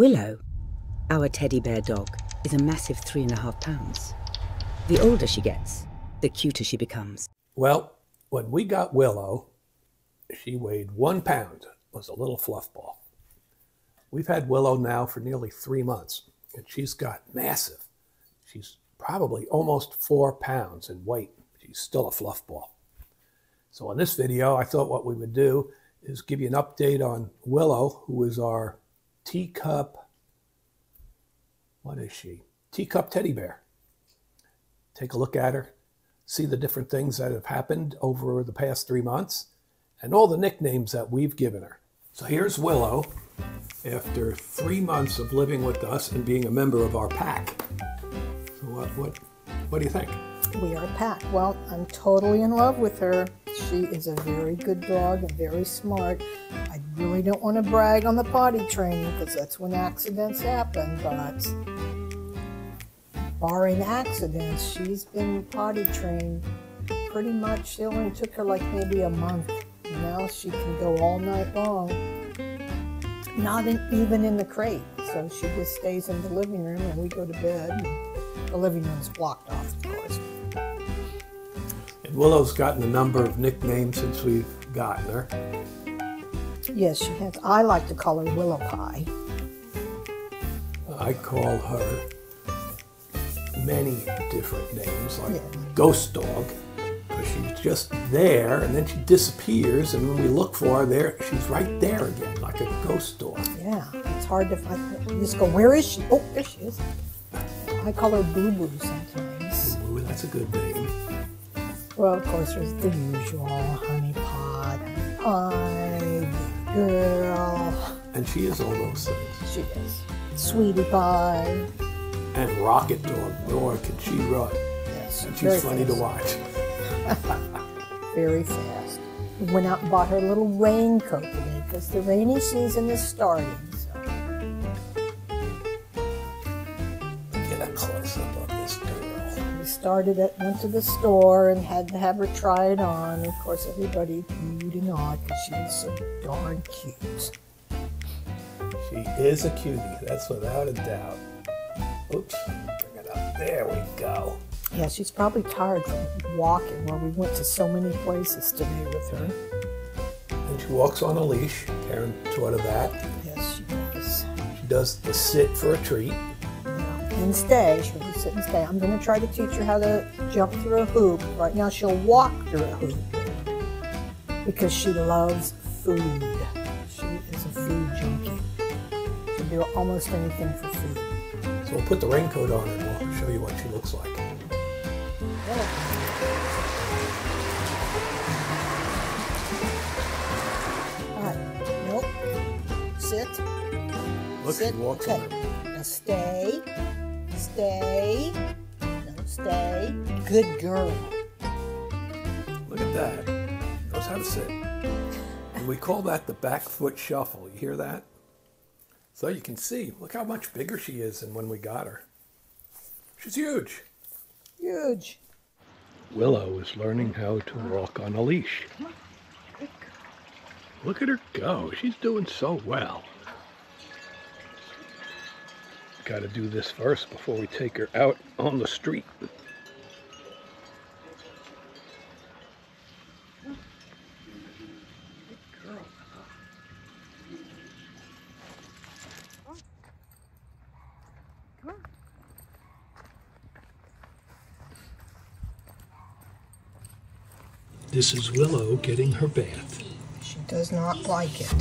Willow, our teddy bear dog, is a massive 3.5 pounds. The older she gets, the cuter she becomes. Well, when we got Willow, she weighed 1 pound, was a little fluff ball. We've had Willow now for nearly 3 months, and she's got massive. She's probably almost 4 pounds in weight. She's still a fluff ball. So in this video, I thought what we would do is give you an update on Willow, who is our teacup, what is she? Teacup teddy bear. Take a look at her, see the different things that have happened over the past 3 months, and all the nicknames that we've given her. So here's Willow after 3 months of living with us and being a member of our pack. So what do you think? We are a pack. Well, I'm totally in love with her. She is a very good dog and very smart. I really don't want to brag on the potty training because that's when accidents happen, but barring accidents, she's been potty trained pretty much. It only took her like maybe a month. Now she can go all night long, not even in the crate. So she just stays in the living room and we go to bed. The living room's blocked off, of course. And Willow's gotten a number of nicknames since we've gotten her. Yes, she has. I like to call her Willow Pie. I call her many different names, like Ghost Dog. She's just there, and then she disappears, and when we look for her there, she's right there again, like a ghost dog. Yeah, it's hard to find. You just go, where is she? Oh, there she is. I call her Boo Boo sometimes. Boo Boo, that's a good name. Well, of course, there's the usual honey pot, honey pie, big girl. And she is all those things. She is. Sweetie Pie. And Rocket Dog. Boy, can she run. Yes, and she's funny to watch. Very fast. We went out and bought her little raincoat today because the rainy season is starting. So. Get a close-up of this girl. We went to the store and had to have her try it on. Of course, everybody cooed and awed because she was so darn cute. She is a cutie. That's without a doubt. Oops. Bring it up. There we go. Yeah, she's probably tired from walking where we went to so many places today with her. And she walks on a leash. Karen taught her that. Yes, she does. She does the sit for a treat. Yeah. And stay. She'll be sit and stay. I'm going to try to teach her how to jump through a hoop. Right now she'll walk through a hoop because she loves food. She is a food junkie. She'll do almost anything for food. So we'll put the raincoat on and we'll show you what she looks like. Nope. Sit. Look, sit. Okay. Now stay. Stay. No, stay. Good girl. Look at that. Knows how to sit. And we call that the back foot shuffle. You hear that? So you can see. Look how much bigger she is than when we got her. She's huge. Huge. Willow is learning how to walk on a leash. Look at her go. She's doing so well. Got to do this first before we take her out on the street. This is Willow getting her bath. She does not like it.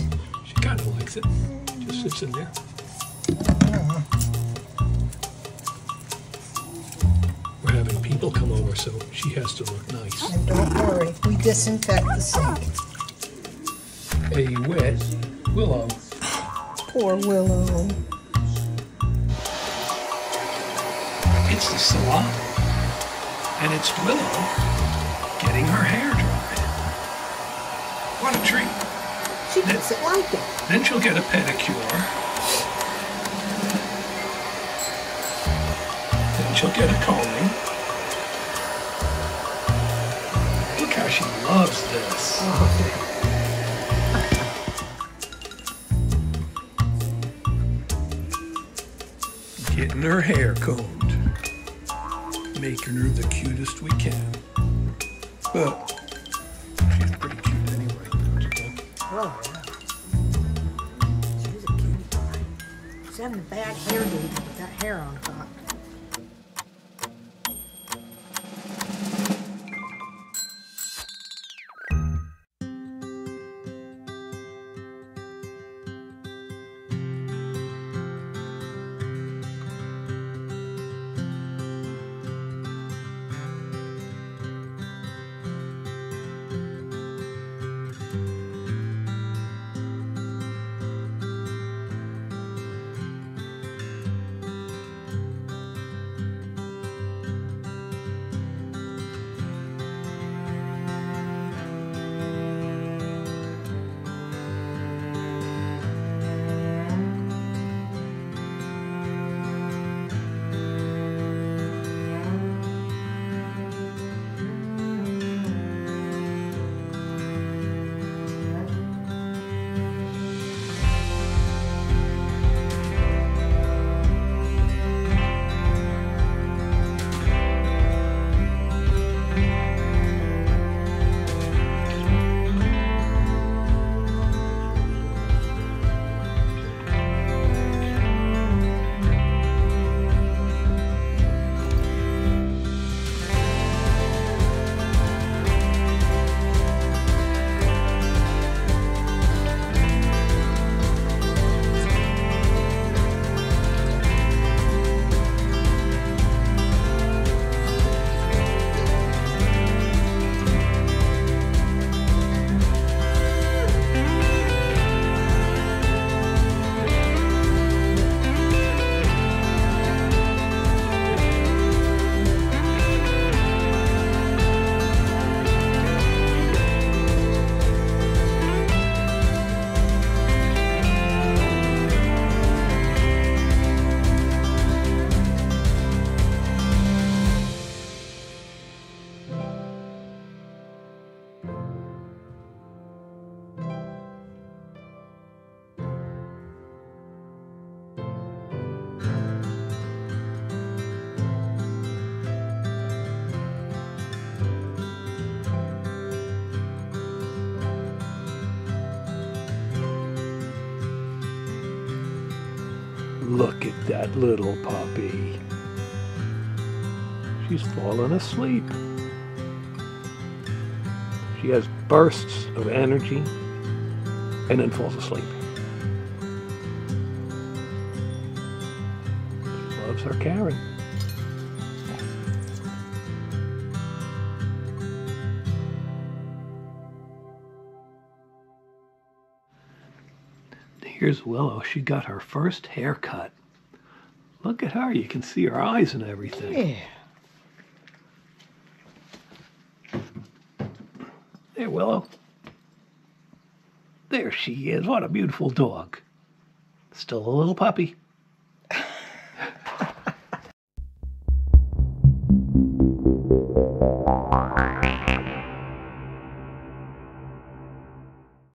She kind of likes it. Just sits in there. Yeah. We're having people come over, so she has to look nice. And don't worry, we disinfect the sink. A wet Willow. Poor Willow. It's the salon. And it's Willow getting her hair dried. What a treat. She doesn't like it. Then she'll get a pedicure. Then she'll get a combing. Look how she loves this. Oh. getting her hair combed, making her the cutest we can. But she's pretty cute anyway, don't you think? Oh, yeah. She's a cutie pie. She's having a bad hairdo with that hair on top. Look at that little puppy. She's fallen asleep. She has bursts of energy and then falls asleep. She loves her Karen. Here's Willow. She got her first haircut. Look at her. You can see her eyes and everything. Yeah. Hey, Willow. There she is. What a beautiful dog. Still a little puppy.